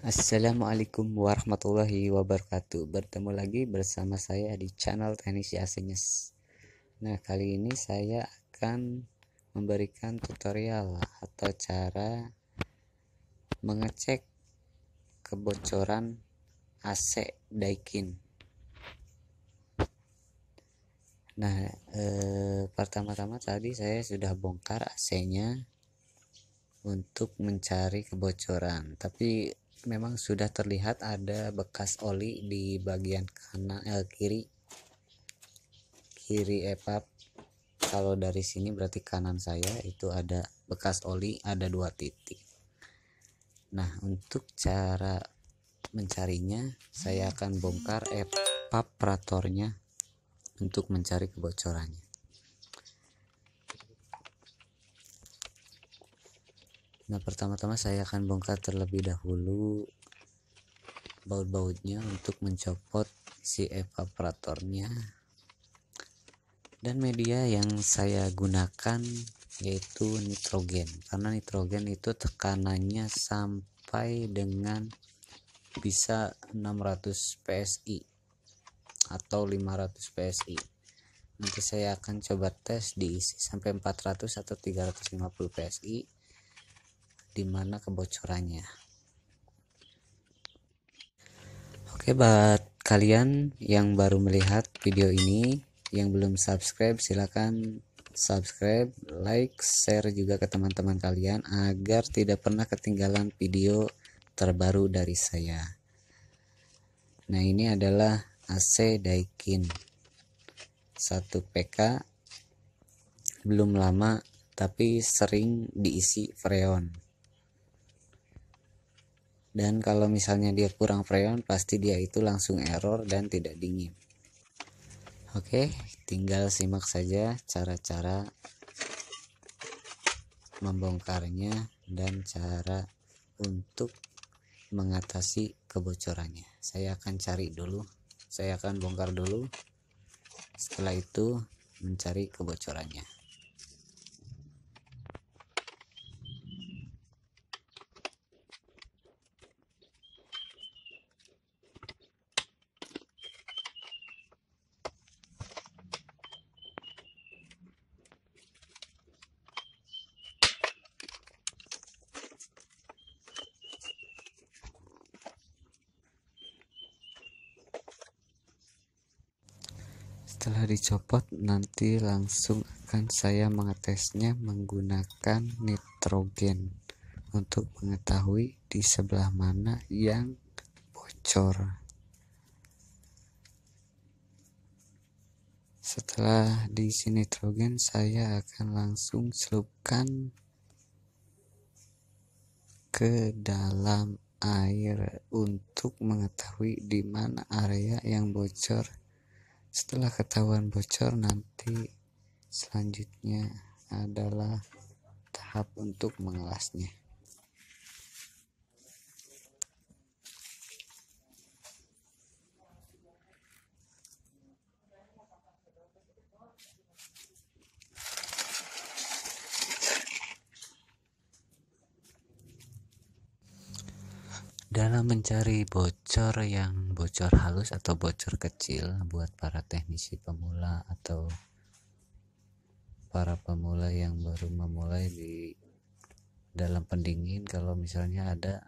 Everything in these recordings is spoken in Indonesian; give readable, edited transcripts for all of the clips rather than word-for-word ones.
Assalamualaikum warahmatullahi wabarakatuh. Bertemu lagi bersama saya di channel TEKNISI AC Nyes. Nah, kali ini saya akan memberikan tutorial atau cara mengecek kebocoran AC Daikin. Nah, pertama-tama tadi saya sudah bongkar AC-nya untuk mencari kebocoran, tapi memang sudah terlihat ada bekas oli di bagian kanan kiri EPAP. Kalau dari sini berarti kanan saya itu ada bekas oli, ada 2 titik. Nah, untuk cara mencarinya saya akan bongkar evaporatornya untuk mencari kebocorannya. Nah, pertama-tama saya akan bongkar terlebih dahulu baut-bautnya untuk mencopot si evaporatornya. Dan media yang saya gunakan yaitu nitrogen, karena nitrogen itu tekanannya sampai dengan bisa 600 PSI atau 500 PSI. Nanti saya akan coba tes diisi sampai 400 atau 350 PSI. Di mana kebocorannya? Oke, buat kalian yang baru melihat video ini, yang belum subscribe silakan subscribe, like, share juga ke teman-teman kalian agar tidak pernah ketinggalan video terbaru dari saya. Nah, ini adalah AC Daikin 1 PK. Belum lama tapi sering diisi freon. Dan kalau misalnya dia kurang freon, pasti dia itu langsung error dan tidak dingin. Oke, tinggal simak saja cara-cara membongkarnya dan cara untuk mengatasi kebocorannya. Saya akan cari dulu, saya akan bongkar dulu, setelah itu mencari kebocorannya. Setelah dicopot, nanti langsung akan saya mengetesnya menggunakan nitrogen untuk mengetahui di sebelah mana yang bocor. Setelah diisi nitrogen, saya akan langsung celupkan ke dalam air untuk mengetahui di mana area yang bocor. Setelah ketahuan bocor, nanti selanjutnya adalah tahap untuk mengelasnya. Dalam mencari bocor yang bocor halus atau bocor kecil, buat para teknisi pemula atau para pemula yang baru memulai di dalam pendingin, kalau misalnya ada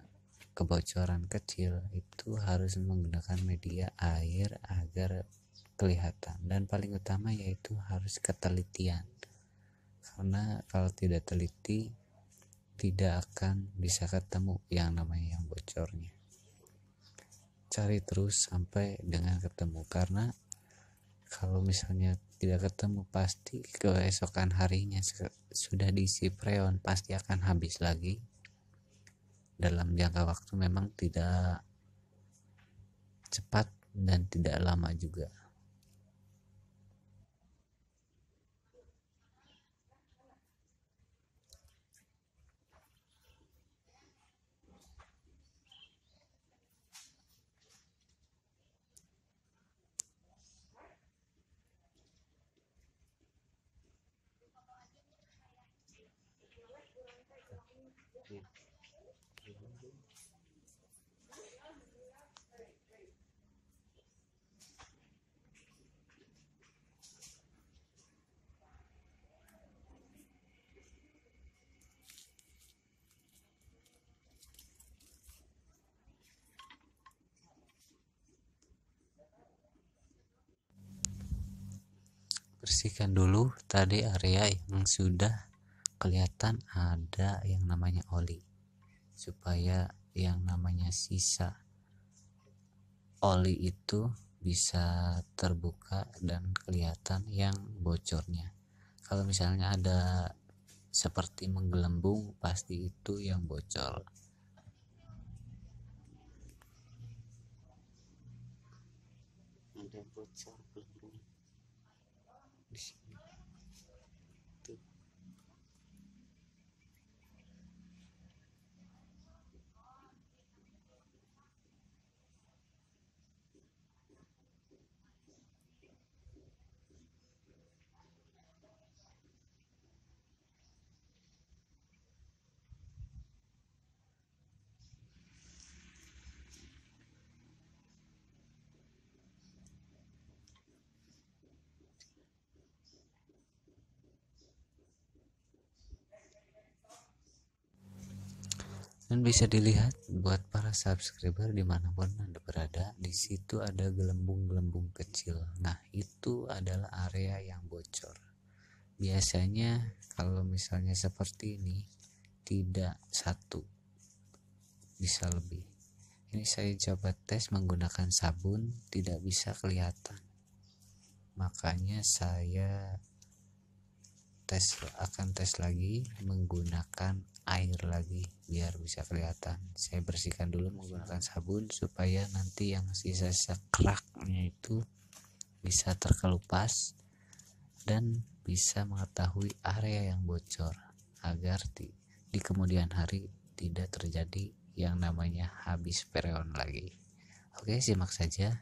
kebocoran kecil itu harus menggunakan media air agar kelihatan, dan paling utama yaitu harus ketelitian, karena kalau tidak teliti tidak akan bisa ketemu yang namanya yang bocornya. Cari terus sampai dengan ketemu, karena kalau misalnya tidak ketemu pasti keesokan harinya sudah diisi freon pasti akan habis lagi. Dalam jangka waktu memang tidak cepat dan tidak lama juga. bersihkan dulu tadi area yang sudah kelihatan ada yang namanya oli, supaya yang namanya sisa oli itu bisa terbuka dan kelihatan yang bocornya. Kalau misalnya ada seperti menggelembung, pasti itu yang bocor. Ada bocor gelembung di sini. Tuh. Dan bisa dilihat buat para subscriber dimanapun Anda berada, di situ ada gelembung-gelembung kecil. Nah, itu adalah area yang bocor. Biasanya kalau misalnya seperti ini tidak satu, bisa lebih. Ini saya coba tes menggunakan sabun, tidak bisa kelihatan. Makanya saya akan tes lagi menggunakan air lagi biar bisa kelihatan. Saya bersihkan dulu menggunakan sabun supaya nanti yang sisa-sisa keraknya itu bisa terkelupas dan bisa mengetahui area yang bocor, agar di kemudian hari tidak terjadi yang namanya habis freon lagi. Oke, simak saja.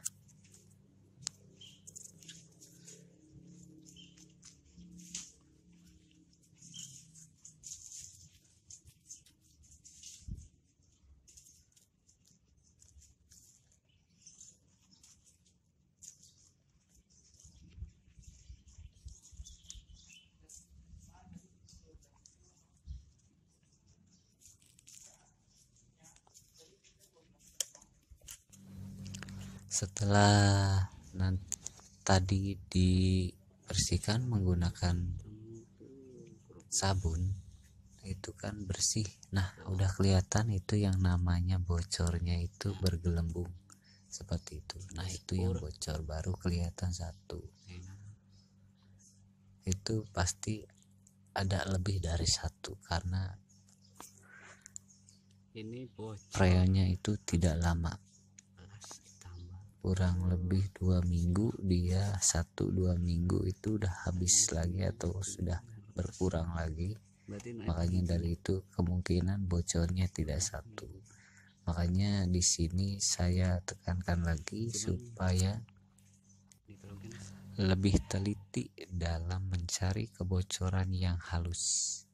Setelah tadi dibersihkan menggunakan sabun, itu kan bersih. Nah, udah kelihatan itu yang namanya bocornya itu bergelembung seperti itu. Nah, itu yang bocor, baru kelihatan satu. Itu pasti ada lebih dari satu karena ini freonnya itu tidak lama, kurang lebih 2 minggu. Dia 1-2 minggu itu udah habis lagi atau sudah berkurang lagi. Makanya dari itu kemungkinan bocornya tidak satu. Makanya di sini saya tekankan lagi supaya lebih teliti dalam mencari kebocoran yang halus.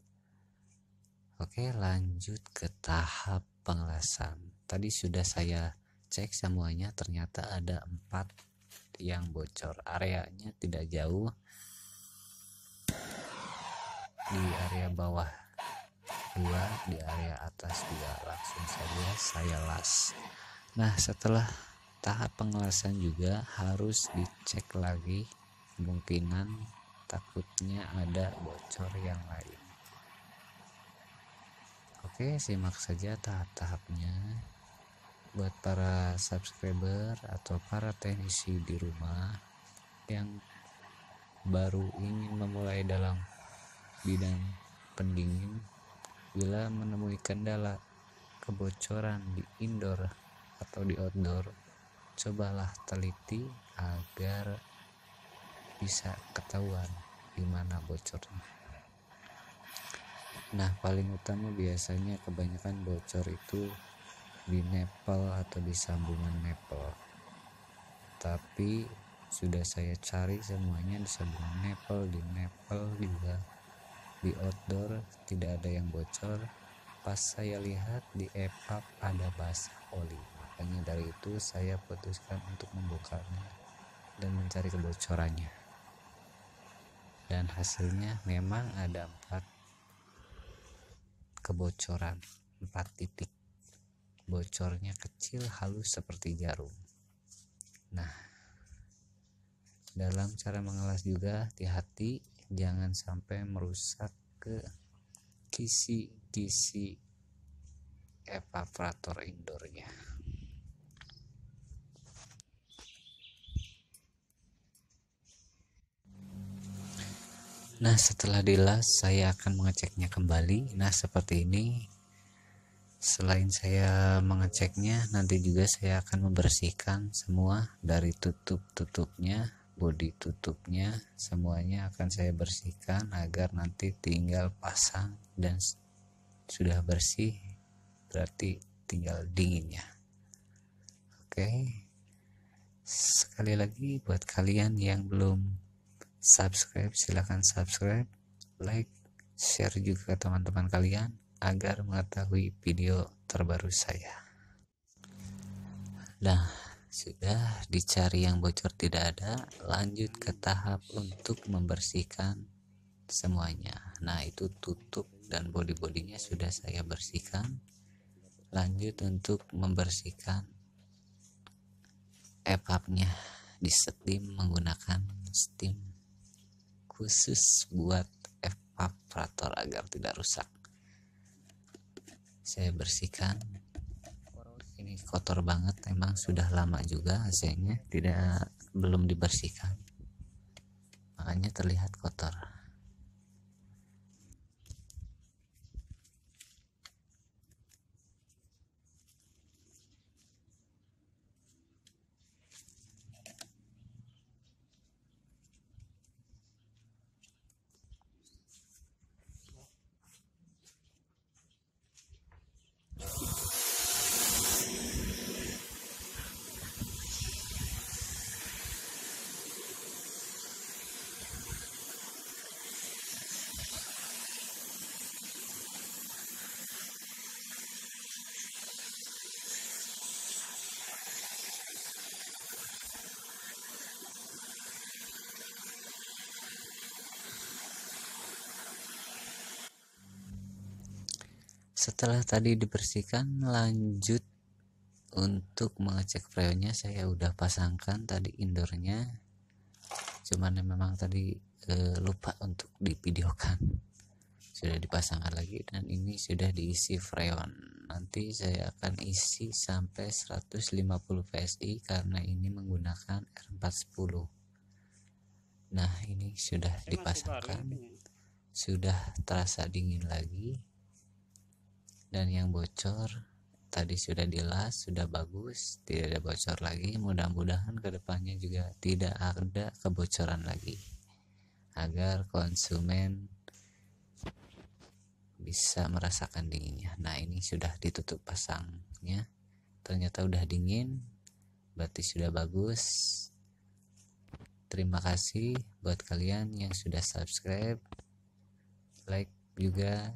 Oke, lanjut ke tahap pengelasan. Tadi sudah saya cek semuanya, ternyata ada 4 yang bocor. Areanya tidak jauh, di area bawah 2, di area atas 2. Langsung saja saya las. Nah, setelah tahap pengelasan juga harus dicek lagi, kemungkinan takutnya ada bocor yang lain. Oke, simak saja tahap-tahapnya. Buat para subscriber atau para teknisi di rumah yang baru ingin memulai dalam bidang pendingin, bila menemui kendala kebocoran di indoor atau di outdoor, cobalah teliti agar bisa ketahuan di mana bocornya. Nah, paling utama biasanya kebanyakan bocor itu di nipple atau di sambungan nipple, tapi sudah saya cari semuanya di sambungan nipple, di nipple juga, di outdoor tidak ada yang bocor. Pas saya lihat di EPUB ada basah oli, makanya dari itu saya putuskan untuk membukanya dan mencari kebocorannya. Dan hasilnya memang ada 4 kebocoran, 4 titik. Bocornya kecil, halus seperti jarum. Nah, Dalam cara mengelas juga hati-hati, jangan sampai merusak ke kisi-kisi evaporator indoornya. Nah, setelah dilas saya akan mengeceknya kembali. Nah, seperti ini. Selain saya mengeceknya, nanti juga saya akan membersihkan semua dari tutup-tutupnya, bodi tutupnya, semuanya akan saya bersihkan agar nanti tinggal pasang dan sudah bersih, berarti tinggal dinginnya. Oke. Sekali lagi buat kalian yang belum subscribe, silahkan subscribe, like, share juga ke teman-teman kalian agar mengetahui video terbaru saya. Nah, sudah dicari yang bocor tidak ada, lanjut ke tahap untuk membersihkan semuanya. Nah, itu tutup dan bodi-bodinya sudah saya bersihkan, lanjut untuk membersihkan e-pubnya di steam menggunakan steam khusus buat evaporator agar tidak rusak. Saya bersihkan, ini kotor banget, emang sudah lama juga AC-nya belum dibersihkan, makanya terlihat kotor. Setelah tadi dibersihkan, lanjut untuk mengecek freonnya. Saya udah pasangkan tadi indoornya, cuman memang tadi lupa untuk divideokan. Sudah dipasangkan lagi dan ini sudah diisi freon. Nanti saya akan isi sampai 150 PSI karena ini menggunakan R410. Nah, ini sudah dipasangkan, sudah terasa dingin lagi. Dan yang bocor tadi sudah dilas, sudah bagus, tidak ada bocor lagi. Mudah-mudahan kedepannya juga tidak ada kebocoran lagi, agar konsumen bisa merasakan dinginnya. Nah, ini sudah ditutup pasangnya, ternyata udah dingin, berarti sudah bagus. Terima kasih buat kalian yang sudah subscribe, like juga.